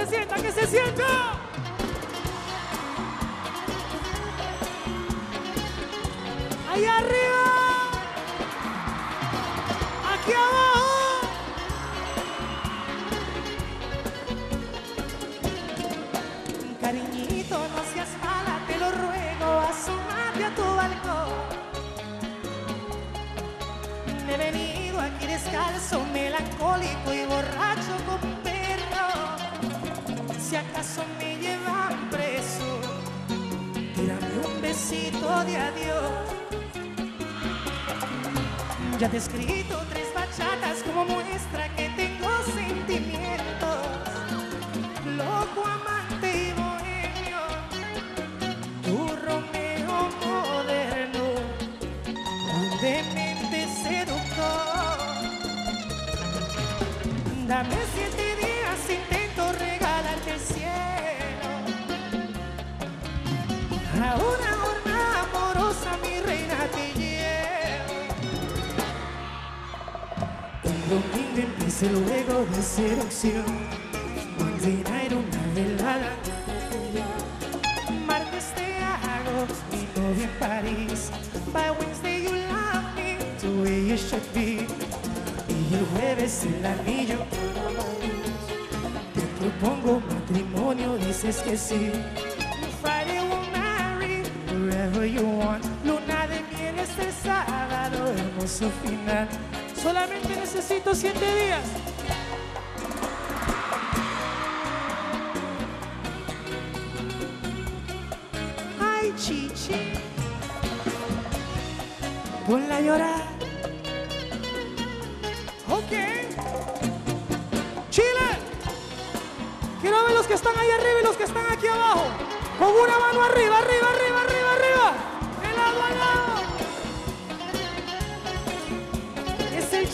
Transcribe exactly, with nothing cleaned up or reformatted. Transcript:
se sienta, que se sienta. Ahí arriba. Aquí abajo. Cariñito, no seas mala, te lo ruego, asómate a tu balcón. Me he venido aquí descalzo, melancólico y borracho con perro. Si acaso me llevan preso, tírame un besito de adiós. Ya te he escrito tres bachatas como muestra que tengo sentimientos. Loco, amante y bohemio, tu Romeo moderno, un demente seductor. Dame siete días, intento regalarte el cielo. A una jornada amorosa, mi reina, te llevo. Cuando inventes el juego de seducción, mañana era una velada popular. Martes te hago mi novia en París. By Wednesday you love me the way you should be. Y el jueves el anillo. Te propongo matrimonio, dices que sí. Friday we'll marry wherever you want. Luna de miel este sábado, hermoso final. Solamente necesito siete días. Ay, chichi, ponla a llorar. Ok. Chile, quiero ver los que están ahí arriba y los que están aquí abajo. Con una mano arriba, arriba, arriba, arriba, arriba. De lado a lado.